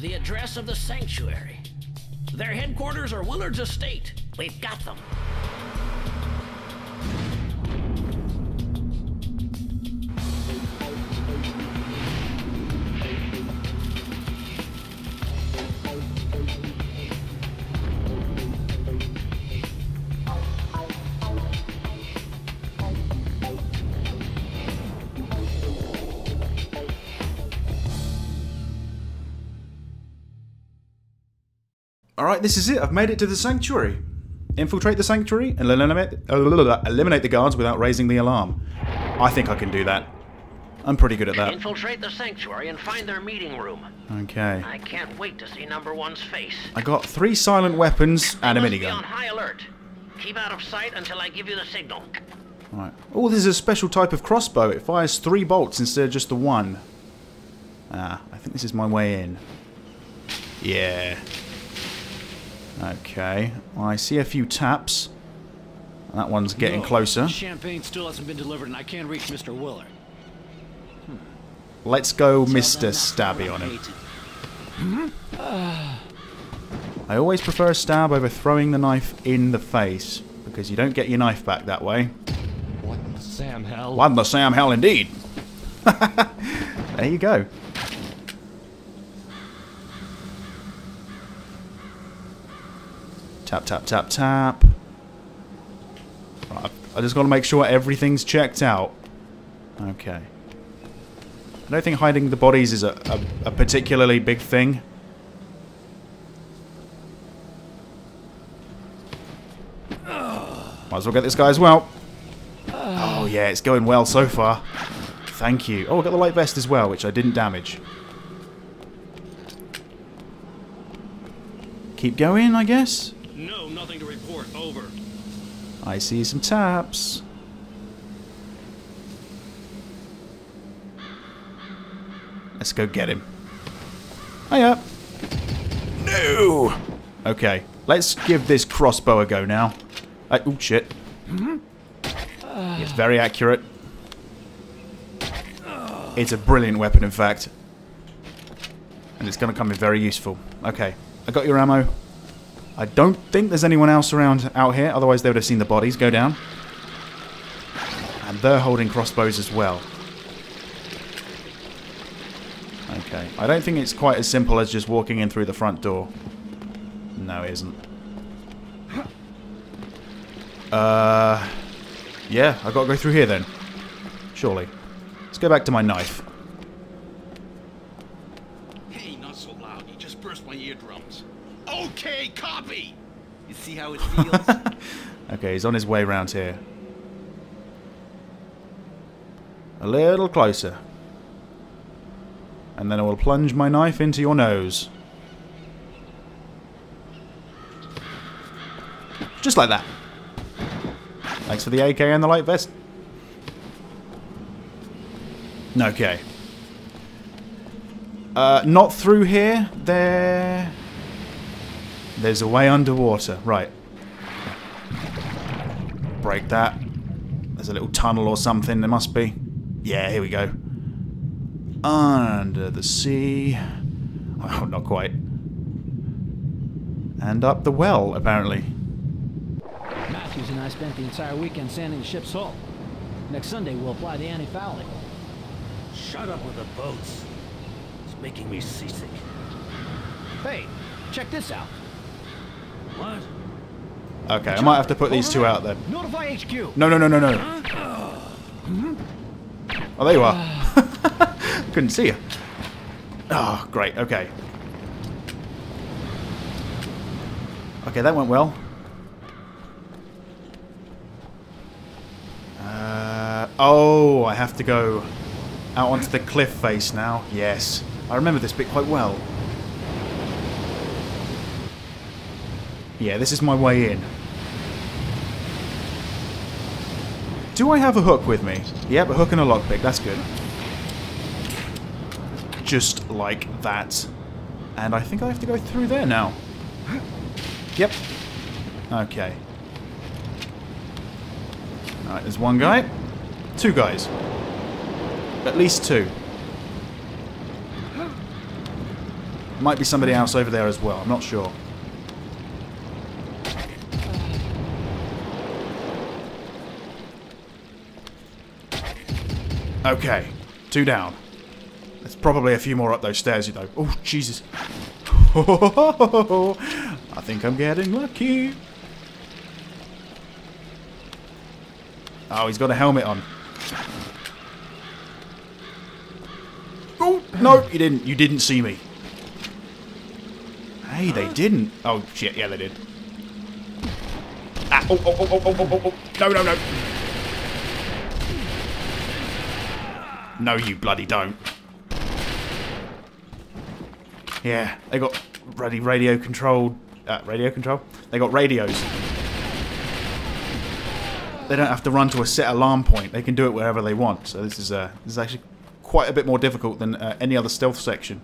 the address of the sanctuary. Their headquarters are Willard's estate. We've got them. Alright, this is it. I've made it to the sanctuary. Infiltrate the sanctuary and eliminate the guards without raising the alarm. I think I can do that. I'm pretty good at that. Infiltrate the sanctuary and find their meeting room. Okay. I can't wait to see number one's face. I got 3 silent weapons and a minigun. You must be on high alert. Keep out of sight until I give you the signal. Alright. Oh, this is a special type of crossbow. It fires 3 bolts instead of just the 1. Ah, I think this is my way in. Yeah. Okay, I see a few taps. That one's getting closer. Champagne still hasn't been delivered and I can't reach Mr. Willard. Let's go Mr. Stabby on him. I always prefer a stab over throwing the knife in the face, because you don't get your knife back that way. What in the Sam hell? What in the Sam hell indeed? There you go. Tap, tap, tap, tap. Right, I just got to make sure everything's checked out. Okay. I don't think hiding the bodies is a particularly big thing. Might as well get this guy as well. Oh yeah, it's going well so far. Thank you. Oh, I got the light vest as well, which I didn't damage. Keep going, I guess. No, nothing to report. Over. I see some taps. Let's go get him. Hiya. No! Okay, let's give this crossbow a go now. Oh, shit. It's very accurate. It's a brilliant weapon, in fact. And it's going to come in very useful. Okay, I got your ammo. I don't think there's anyone else around out here, otherwise they would have seen the bodies go down. And they're holding crossbows as well. Okay, I don't think it's quite as simple as just walking in through the front door. No, it isn't. Yeah, I've got to go through here then. Surely. Let's go back to my knife. Hey, not so loud, you just burst my eardrums. Okay, copy! You see how it feels? Okay, he's on his way round here. A little closer. And then I will plunge my knife into your nose. Just like that. Thanks for the AK and the light vest. Okay. Not through here. There's a way underwater. Right. Break that. There's a little tunnel or something. There must be. Yeah, here we go. Under the sea. Oh, not quite. And up the well, apparently. Matthews and I spent the entire weekend sanding the ship's hull. Next Sunday, we'll apply the anti-fouling. Shut up with the boats. It's making me seasick. Hey, check this out. What? Okay, I might have to put these two out then. Notify HQ. No. Oh, there you are. Couldn't see you. Oh, great. Okay. Okay, that went well. Oh, I have to go out onto the cliff face now. Yes. I remember this bit quite well. Yeah, this is my way in. Do I have a hook with me? Yep, a hook and a lockpick. That's good. Just like that. And I think I have to go through there now. Yep. Okay. Alright, there's one guy. 2 guys. At least 2. Might be somebody else over there as well, I'm not sure. Okay, two down. There's probably a few more up those stairs, though. Oh, Jesus. I think I'm getting lucky. Oh, he's got a helmet on. Oh, no, you didn't. You didn't see me. Hey, they didn't. Oh, shit, yeah, they did. Ah, oh. No. No, you bloody don't. Yeah, they got bloody radio-controlled... radio control? They got radios. They don't have to run to a set alarm point. They can do it wherever they want. So this is actually quite a bit more difficult than any other stealth section.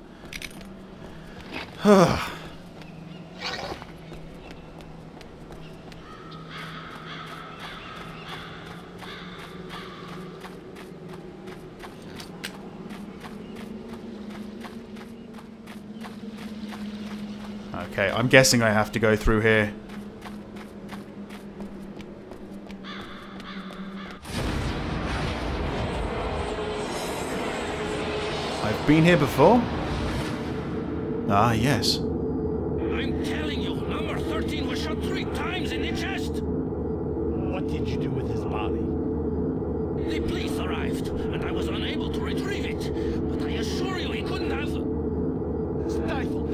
Okay, I'm guessing I have to go through here. I've been here before? Ah, yes. I'm telling you, number 13 was shot 3 times in the chest. What did you do with his body? The police arrived, and I was unable to retrieve it. But I assure you, he couldn't have... Stifled.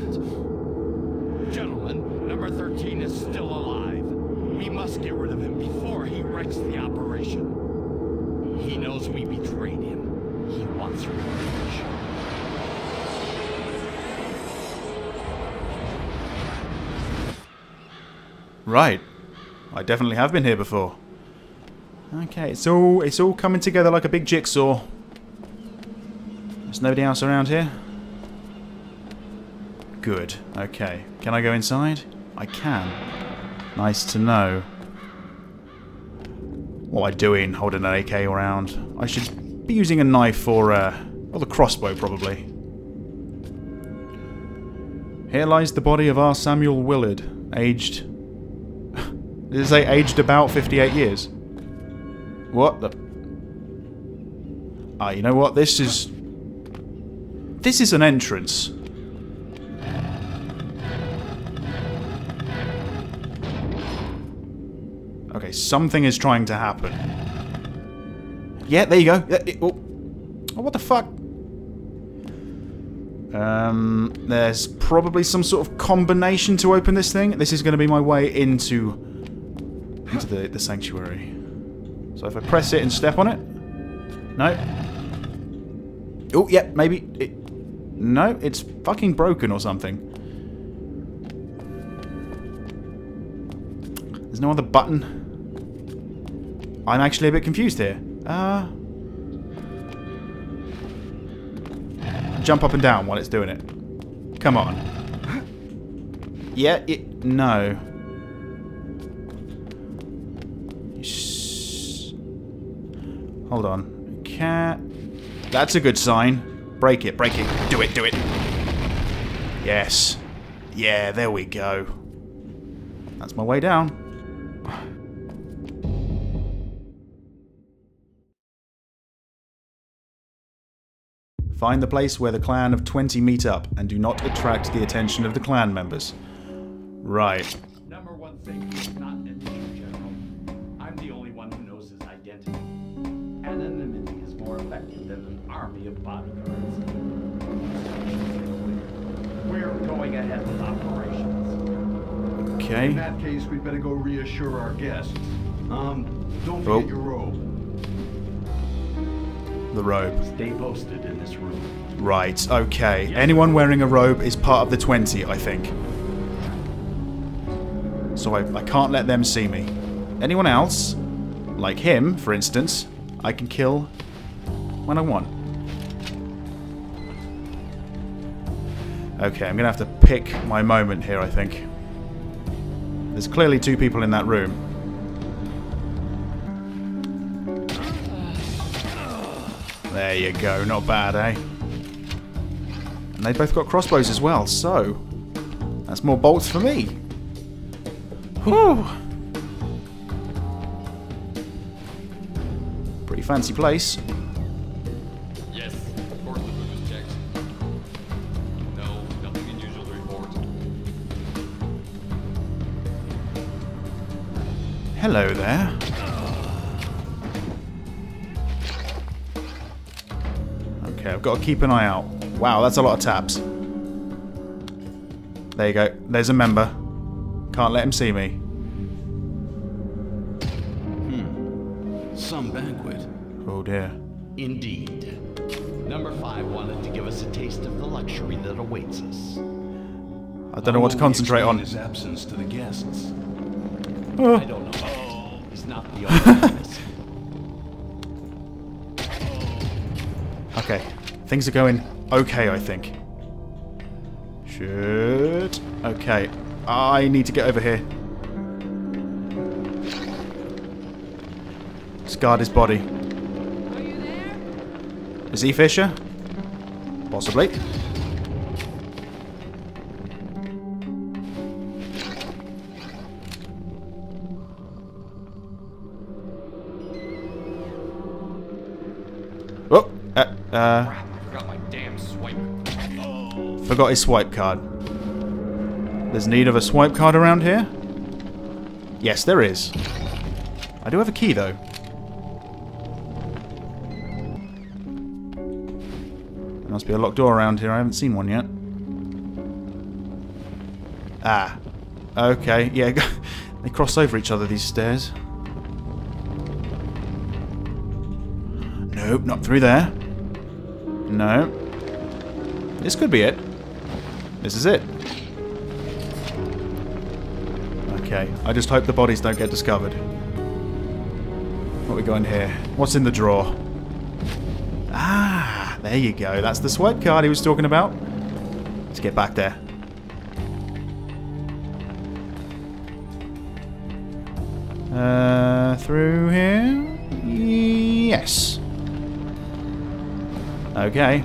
Gentlemen, number 13 is still alive. We must get rid of him before he wrecks the operation. He knows we betrayed him. He wants revenge. Right. I definitely have been here before. Okay, it's all coming together like a big jigsaw. There's nobody else around here. Good. Okay. Can I go inside? I can. Nice to know. What am I doing holding an AK around? I should be using a knife for, or the crossbow probably. Here lies the body of R. Samuel Willard, aged... Did it say aged about 58 years? What the... Ah, you know what? This is an entrance. Something is trying to happen. Yeah, there you go. Oh, what the fuck? There's probably some sort of combination to open this thing. This is going to be my way into the sanctuary. So if I press it and step on it... No. Oh, yeah, maybe... No, it's fucking broken or something. There's no other button. I'm actually a bit confused here. Jump up and down while it's doing it. Come on. Yeah, it... No. Hold on. Can't... That's a good sign. Break it, break it. Do it, do it. Yes. Yeah, there we go. That's my way down. Find the place where the clan of 20 meet up, and do not attract the attention of the clan members. Right. Number one thing is not an issue, General. I'm the only one who knows his identity. Anonymity is more effective than an army of bodyguards. We're going ahead with operations. Okay. In that case, we'd better go reassure our guests. Don't forget your robe. The robe. Stay posted in this room. Right, okay. Yes. Anyone wearing a robe is part of the 20, I think. So I can't let them see me. Anyone else, like him, for instance, I can kill when I want. Okay, I'm going to have to pick my moment here, I think. There's clearly 2 people in that room. There you go, not bad, eh? And they both got crossbows as well, so that's more bolts for me. Whew. Pretty fancy place. Yes, of course the boot is checked. No, nothing unusual to report. Hello there. Okay, I've got to keep an eye out. Wow, that's a lot of tabs. There you go. There's a member. Can't let him see me. Some banquet. Oh dear. Indeed. Number 5 wanted to give us a taste of the luxury that awaits us. I don't know what to concentrate on. His absence to the guests. Oh. I don't know. Oh, he's not the only. Okay, things are going okay, I think. Shit. Okay. I need to get over here. Guard his body. Are you there? Is he Fisher? Possibly. Oh, forgot my damn swipe. Oh. Forgot his swipe card. There's need of a swipe card around here? Yes, there is. I do have a key though. Must be a locked door around here. I haven't seen one yet. Ah. Okay. Yeah. They cross over each other, these stairs. Nope. Not through there. No. This could be it. This is it. Okay. I just hope the bodies don't get discovered. What we got in here? What's in the drawer? Ah. There you go, that's the swipe card he was talking about. Let's get back there. Through here? Yes. Okay.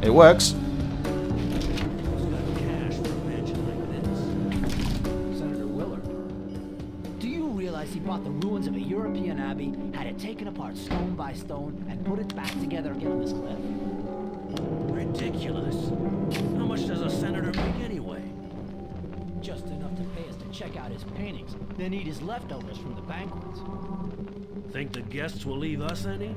It works. Senator Willard, do you realize he bought the ruins of a European abbey, had it taken apart stone by stone, and put it back together again on this cliff? Ridiculous. How much does a senator make anyway? Just enough to pay us to check out his paintings, then eat his leftovers from the banquets. Think the guests will leave us any?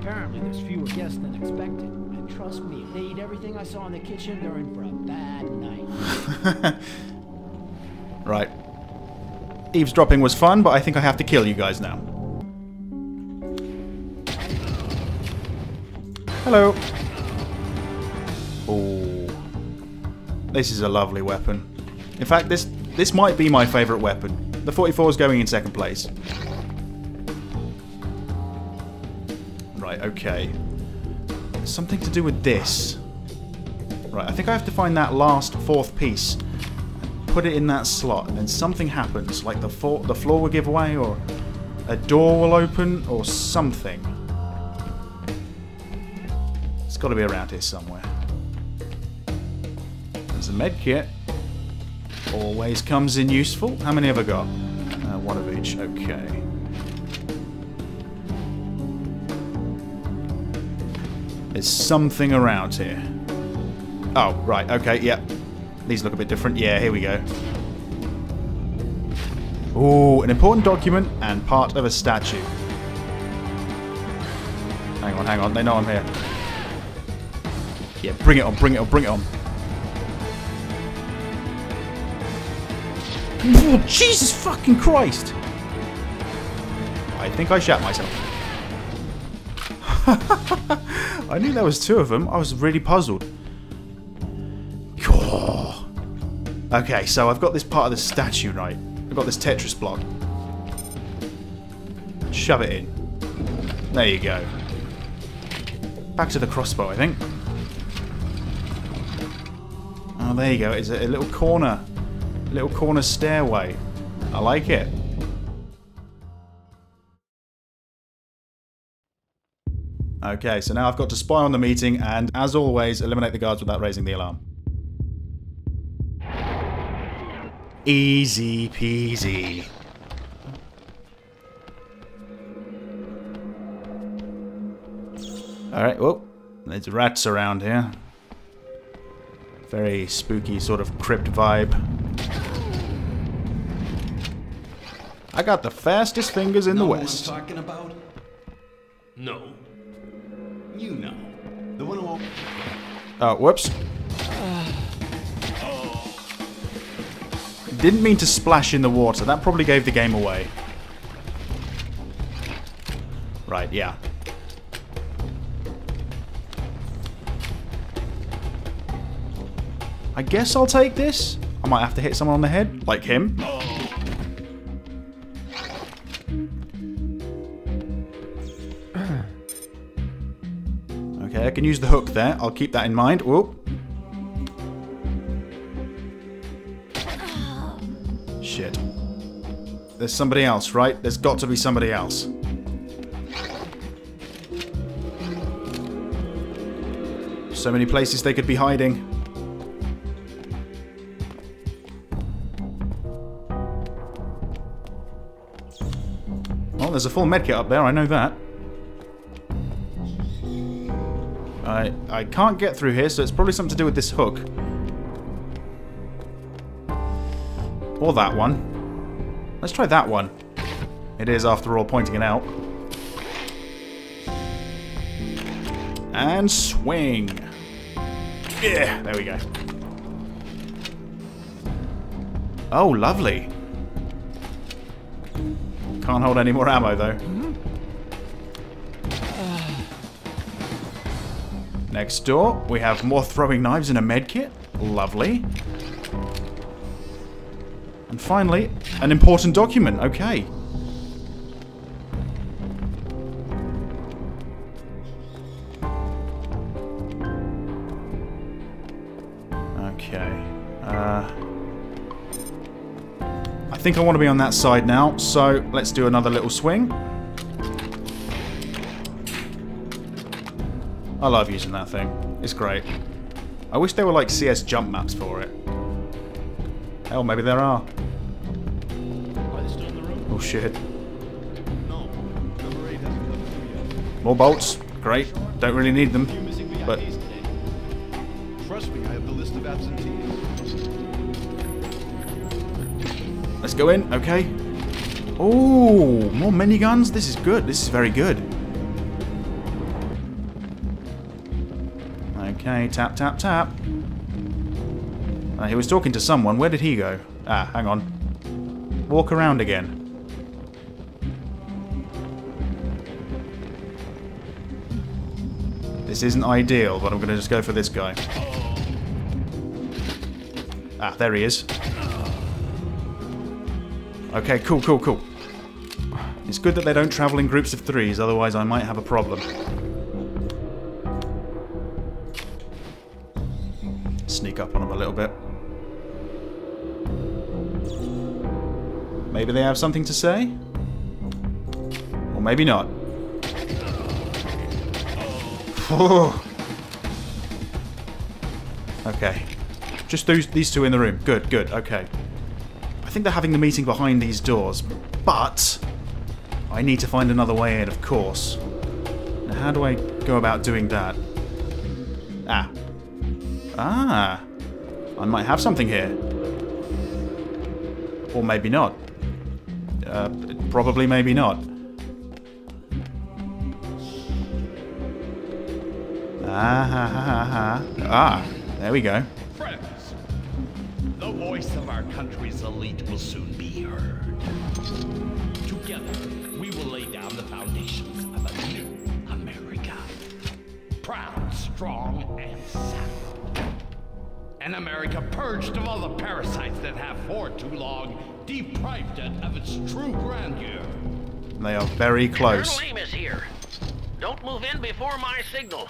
Apparently there's fewer guests than expected. And trust me, if they eat everything I saw in the kitchen, they're in for a bad night. Right. Eavesdropping was fun, but I think I have to kill you guys now. Hello. Oh, this is a lovely weapon. In fact, this might be my favourite weapon. The 44 is going in second place. Right. Okay. Something to do with this. Right. I think I have to find that last fourth piece. Put it in that slot, and then something happens, like the floor will give way, or a door will open, or something. It's got to be around here somewhere. There's a med kit. Always comes in useful. How many have I got? One of each. Okay. There's something around here. Oh, right. Okay. Yep. Yeah. These look a bit different. Yeah, here we go. Ooh, an important document and part of a statue. Hang on, hang on. They know I'm here. Yeah, bring it on, bring it on, bring it on. Ooh, Jesus fucking Christ! I think I shat myself. I knew there was 2 of them. I was really puzzled. Okay, so I've got this part of the statue right. I've got this Tetris block. Shove it in. There you go. Back to the crossbow, I think. Oh, there you go. It's a little corner. A little corner stairway. I like it. Okay, so now I've got to spy on the meeting and, as always, eliminate the guards without raising the alarm. Easy peasy. Alright, whoa. There's rats around here. Very spooky sort of crypt vibe. I got the fastest fingers in the West. Know what I'm talking about? No. You know. The one who... Oh, whoops. Didn't mean to splash in the water. That probably gave the game away. Right, yeah. I guess I'll take this. I might have to hit someone on the head, like him. Okay, I can use the hook there. I'll keep that in mind. Whoop. Shit. There's somebody else, right? There's got to be somebody else. So many places they could be hiding. Well, there's a full medkit up there, I know that. I can't get through here, so it's probably something to do with this hook. Or that one. Let's try that one. It is, after all, pointing it out. And swing. Yeah, there we go. Oh, lovely. Can't hold any more ammo, though. Next door, we have more throwing knives and a medkit. Lovely. And finally, an important document. Okay. Okay. I think I want to be on that side now, so let's do another little swing. I love using that thing. It's great. I wish there were like CS jump maps for it. Hell, maybe there are. Oh shit. More bolts. Great. Don't really need them. But let's go in. Okay. Ooh, more miniguns. This is good. This is very good. Okay, tap, tap, tap. He was talking to someone. Where did he go? Ah, hang on. Walk around again. This isn't ideal, but I'm going to just go for this guy. Ah, there he is. Okay, cool, cool, cool. It's good that they don't travel in groups of threes, otherwise I might have a problem. Sneak up on them a little bit. Maybe they have something to say? Or maybe not. Okay. Just these two in the room. Good, good, okay. I think they're having the meeting behind these doors, but I need to find another way in, of course. Now, how do I go about doing that? Ah. Ah, I might have something here. Or maybe not. Probably maybe not. Ah, ha, ha, ha, ha. Ah, there we go. Friends, the voice of our country's elite will soon be heard. Together, we will lay down the foundations of a new America. Proud, strong, and sound. An America purged of all the parasites that have for too long deprived it of its true grandeur. They are very close. Colonel Aim is here. Don't move in before my signal.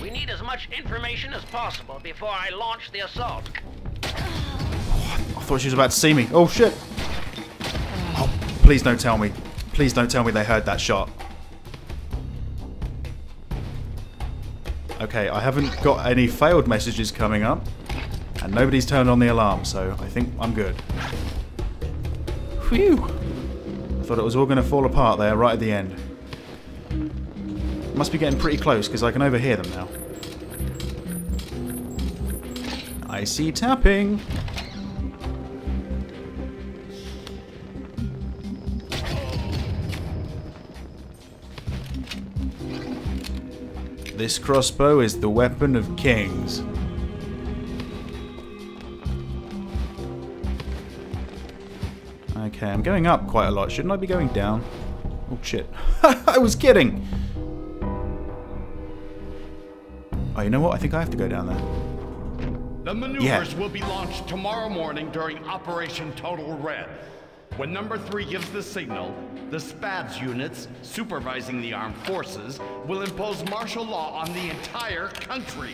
We need as much information as possible before I launch the assault. Oh, I thought she was about to see me. Oh shit. Oh, please don't tell me. Please don't tell me they heard that shot. Okay, I haven't got any failed messages coming up, and nobody's turned on the alarm, so I think I'm good. Phew! I thought it was all going to fall apart there, right at the end. Must be getting pretty close, because I can overhear them now. I see tapping! This crossbow is the weapon of kings. Okay, I'm going up quite a lot. Shouldn't I be going down? Oh shit. I was kidding! Oh, you know what? I think I have to go down there. The maneuvers will be launched tomorrow morning during Operation Total Red. When number 3 gives the signal, the SPADS units supervising the armed forces will impose martial law on the entire country.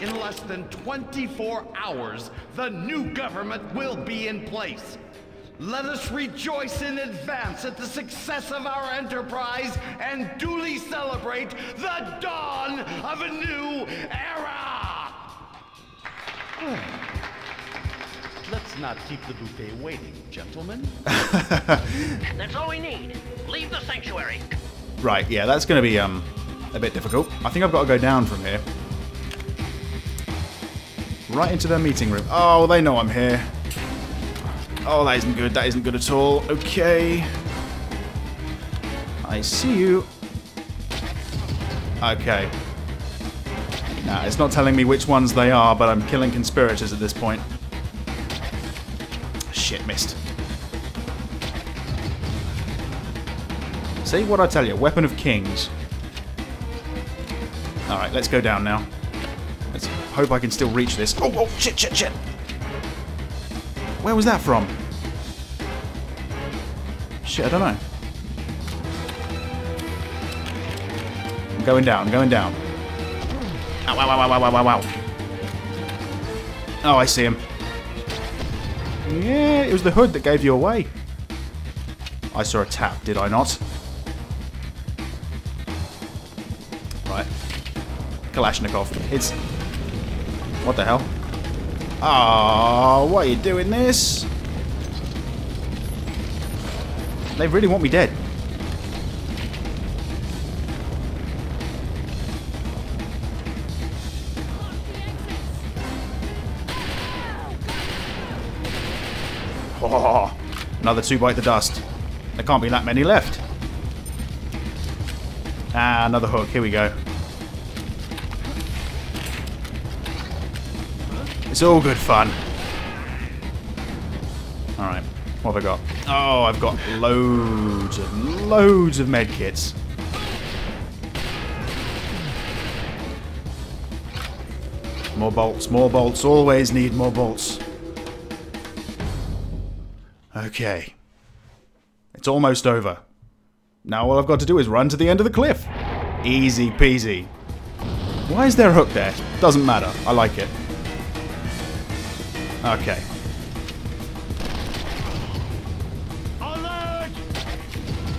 In less than 24 hours, the new government will be in place. Let us rejoice in advance at the success of our enterprise and duly celebrate the dawn of a new era! Let's not keep the bouquet waiting, gentlemen. That's all we need. Leave the sanctuary. Right, yeah, that's going to be a bit difficult. I think I've got to go down from here. Right into their meeting room. Oh, they know I'm here. Oh, that isn't good. That isn't good at all. Okay. I see you. Okay. Nah, it's not telling me which ones they are, but I'm killing conspirators at this point. Shit, missed. See what I tell you, weapon of kings. Alright, let's go down now. Let's hope I can still reach this. Oh, oh, shit, shit, shit. Where was that from? Shit, I don't know. I'm going down, I'm going down. Ow, ow, ow, ow, ow, ow, ow. Oh, I see him. Yeah, it was the hood that gave you away. I saw a tap, did I not? Right. Kalashnikov. It's... What the hell? Oh, why are you doing this? They really want me dead. Oh, another 2 bite the dust. There can't be that many left. Ah, another hook. Here we go. It's all good fun. Alright, what have I got? Oh, I've got loads of medkits. More bolts, always need more bolts. Okay. It's almost over. Now all I've got to do is run to the end of the cliff. Easy peasy. Why is there a hook there? Doesn't matter. I like it. Okay. Alert!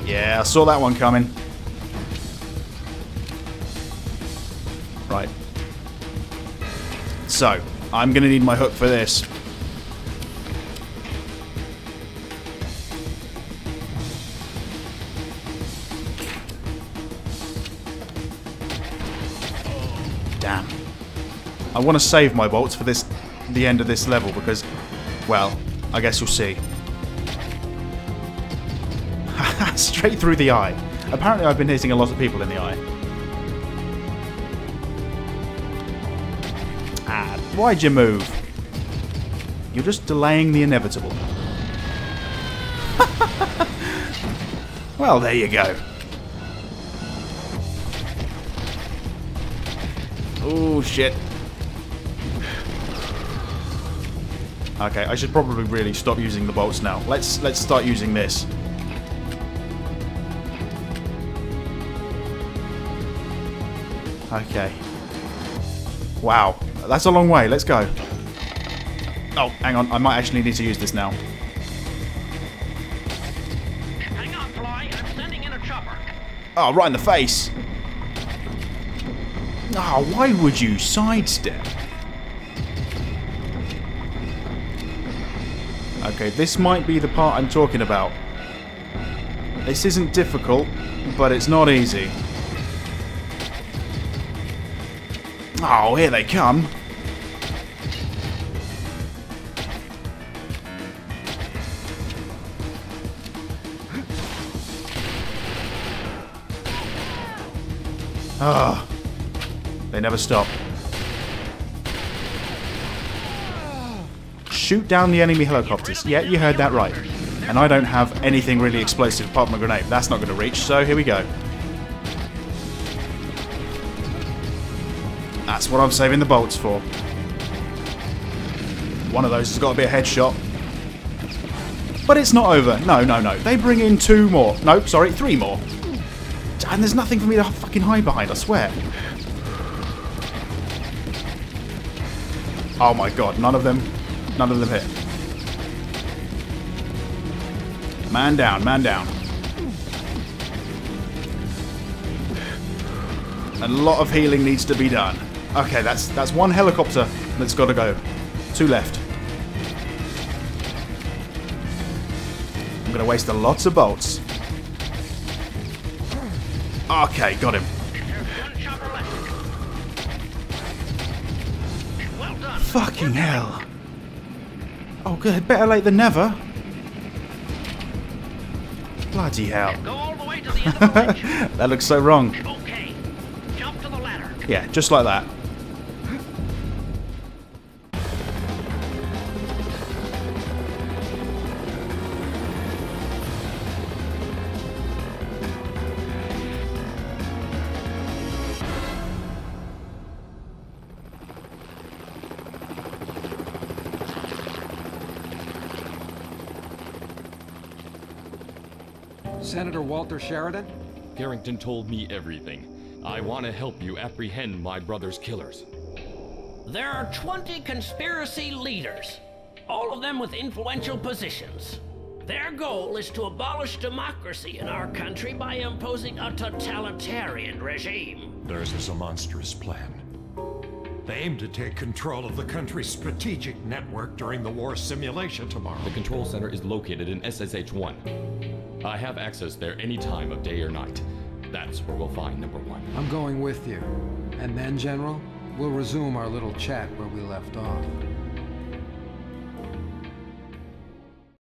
Yeah, I saw that one coming. Right. So, I'm going to need my hook for this. Damn. I want to save my bolts for this, the end of this level, because, well, I guess you'll see. Straight through the eye. Apparently I've been hitting a lot of people in the eye. Ah, why'd you move? You're just delaying the inevitable. Well, there you go. Oh, shit. Okay, I should probably really stop using the bolts now. Let's start using this. Okay. Wow. That's a long way. Let's go. Oh, hang on. I might actually need to use this now. Hang on, Fly. I'm sending in a chopper. Oh, right in the face. Ah, why would you sidestep? Okay, this might be the part I'm talking about. This isn't difficult, but it's not easy. Oh, here they come. Ah, they never stop. Shoot down the enemy helicopters. Yeah, you heard that right. And I don't have anything really explosive apart from a grenade. That's not going to reach, so here we go. That's what I'm saving the bolts for. One of those has got to be a headshot. But it's not over. No, no, no. They bring in two more. Nope, sorry, three more. And there's nothing for me to fucking hide behind, I swear. Oh my god, none of them. None of them hit. Man down, man down. A lot of healing needs to be done. Okay, that's one helicopter that's got to go. Two left. I'm going to waste a lot of bolts. Okay, got him. Well done. Fucking hell. Oh good, better late than never. Bloody hell. Go all the way to the end. That looks so wrong. Okay. Jump to the ladder. Yeah, just like that. Senator Walter Sheridan? Carrington told me everything. I want to help you apprehend my brother's killers. There are 20 conspiracy leaders, all of them with influential positions. Their goal is to abolish democracy in our country by imposing a totalitarian regime. Theirs is a monstrous plan. They aim to take control of the country's strategic network during the war simulation tomorrow. The control center is located in SSH-1. I have access there any time of day or night. That's where we'll find number one. I'm going with you. And then, General, we'll resume our little chat where we left off.